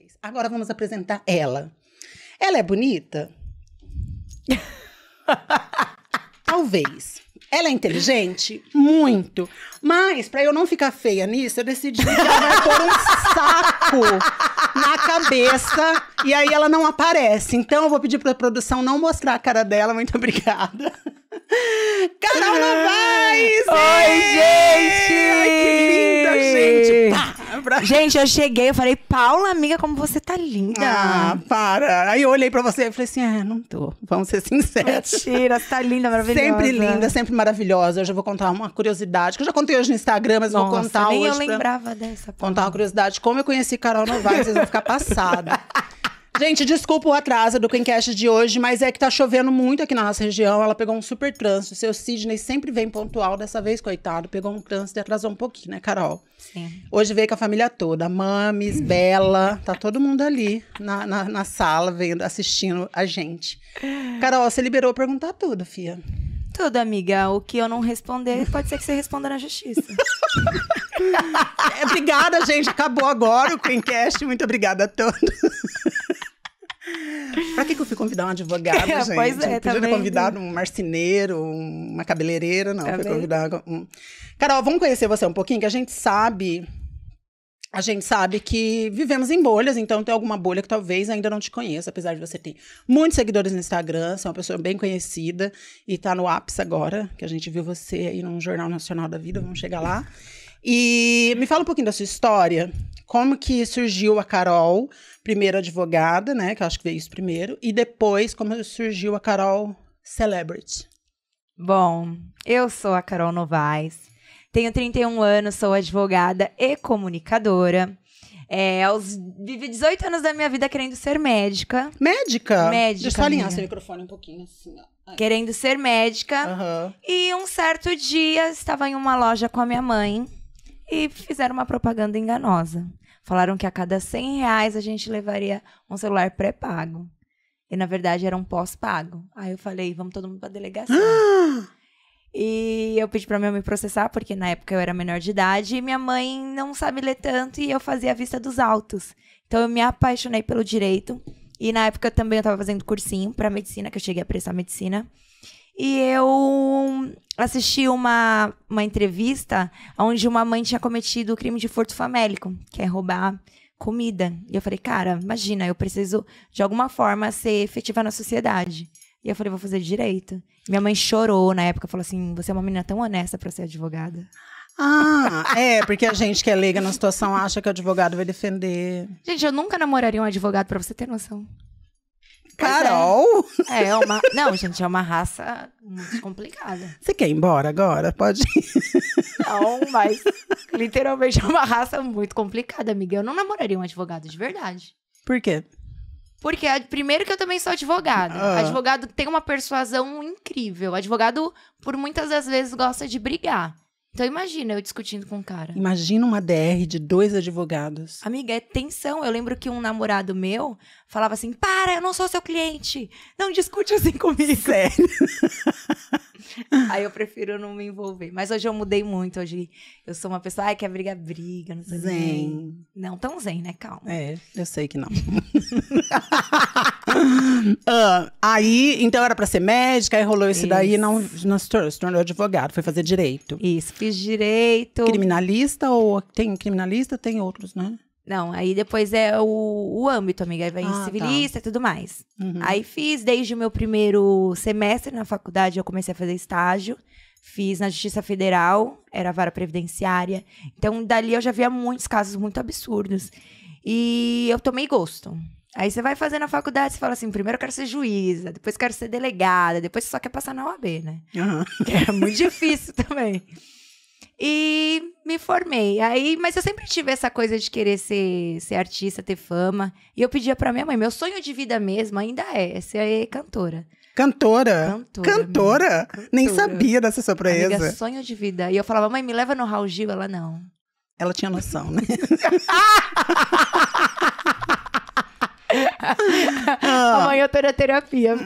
vocês. Agora vamos apresentar ela. Ela é bonita? Talvez. Ela é inteligente? Muito. Mas, pra eu não ficar feia nisso, eu decidi que ela vai pôr um saco na cabeça e aí ela não aparece. Então, eu vou pedir pra produção não mostrar a cara dela. Muito obrigada. Carol Novaes! Oi, gente! Ai, que linda, gente! Pá! Gente, eu cheguei, eu falei, Paula, amiga, como você tá linda. Ah, para. Aí eu olhei pra você e falei assim, ah, não tô. Vamos ser sinceros. Mentira, você tá linda, maravilhosa. Sempre linda, sempre maravilhosa. Hoje eu vou contar uma curiosidade, que eu já contei hoje no Instagram, mas nossa, vou contar nem hoje. Nem eu lembrava dessa. Contar uma curiosidade, como eu conheci Carol Novaes, vocês vão ficar passadas. Gente, desculpa o atraso do Queencast de hoje, mas é que tá chovendo muito aqui na nossa região. Ela pegou um super trânsito. O seu Sidney sempre vem pontual. Dessa vez, coitado, pegou um trânsito e atrasou um pouquinho, né, Carol? Sim. Hoje veio com a família toda. Mames, Bela, tá todo mundo ali na sala, vendo, assistindo a gente. Carol, você liberou perguntar tudo, fia. Tudo, amiga. O que eu não responder, pode ser que você responda na justiça. Obrigada, gente. Acabou agora o Queencast. Muito obrigada a todos. Pra que eu fui convidar um advogado, gente? Pois é, eu podia ter convidado um marceneiro, uma cabeleireira, não. Fui convidar um... Carol, vamos conhecer você um pouquinho, que a gente sabe que vivemos em bolhas, então tem alguma bolha que talvez ainda não te conheça, apesar de você ter muitos seguidores no Instagram, você é uma pessoa bem conhecida e tá no ápice agora, que a gente viu você aí num Jornal Nacional da Vida, vamos chegar lá. E me fala um pouquinho da sua história, como que surgiu a Carol, primeiro advogada, né, que eu acho que veio isso primeiro, e depois como surgiu a Carol Celebrity. Bom, eu sou a Carol Novaes, tenho 31 anos, sou advogada e comunicadora. Vivi 18 anos da minha vida querendo ser médica. Médica? Médica. Deixa eu alinhar seu microfone um pouquinho assim, ó. Querendo ser médica. Uhum. E um certo dia estava em uma loja com a minha mãe e fizeram uma propaganda enganosa. Falaram que a cada 100 reais a gente levaria um celular pré-pago. E na verdade era um pós-pago. Aí eu falei, vamos todo mundo pra delegacia. E eu pedi pra minha mãe me processar, porque na época eu era menor de idade e minha mãe não sabe ler tanto e eu fazia a vista dos autos. Então eu me apaixonei pelo direito. E na época também eu tava fazendo cursinho pra medicina, que eu cheguei a prestar medicina. E eu assisti uma entrevista onde uma mãe tinha cometido o crime de furto famélico, que é roubar comida. E eu falei, cara, imagina, eu preciso de alguma forma ser efetiva na sociedade. E eu falei, vou fazer direito. Minha mãe chorou na época, falou assim, você é uma menina tão honesta pra ser advogada. Ah, é, porque a gente que é leiga na situação acha que o advogado vai defender. Gente, eu nunca namoraria um advogado, pra você ter noção. Carol? É uma... Não, gente, é uma raça muito complicada. Você quer ir embora agora? Pode ir. Não, mas literalmente é uma raça muito complicada, amiga. Eu não namoraria um advogado de verdade. Por quê? Porque, primeiro que eu também sou advogada. Advogado tem uma persuasão incrível. Advogado, por muitas das vezes, gosta de brigar. Então imagina eu discutindo com um cara. Imagina uma DR de 2 advogados. Amiga, é tensão. Eu lembro que um namorado meu falava assim, para, eu não sou seu cliente. Não discute assim comigo. Sério? Aí eu prefiro não me envolver. Mas hoje eu mudei muito. Hoje eu sou uma pessoa, ai, quer brigar, briga, não sei. Zen. Não, tão zen, né? Calma. É, eu sei que não. Aí, então era pra ser médica, aí rolou isso daí e não se tornou advogado, foi fazer direito. Isso, fiz direito. Criminalista ou... Tem criminalista, tem outros, né? Não, aí depois é o âmbito, amiga, vai em civilista e tudo mais. Uhum. Aí fiz, desde o meu primeiro semestre na faculdade, eu comecei a fazer estágio. Fiz na Justiça Federal, era vara previdenciária. Então, dali eu já via muitos casos muito absurdos. E eu tomei gosto. Aí você vai fazendo a faculdade, você fala assim, primeiro eu quero ser juíza, depois quero ser delegada, depois você só quer passar na OAB, né? Uhum. Que era muito difícil também. E me formei. Aí, mas eu sempre tive essa coisa de querer ser artista, ter fama. E eu pedia pra minha mãe, meu sonho de vida mesmo ainda é ser cantora. Cantora? Cantora? Nem sabia dessa surpresa. Amiga, sonho de vida. E eu falava, mãe, me leva no Raul Gil? Ela, não. Ela tinha noção, né? Amanhã eu tô na terapia.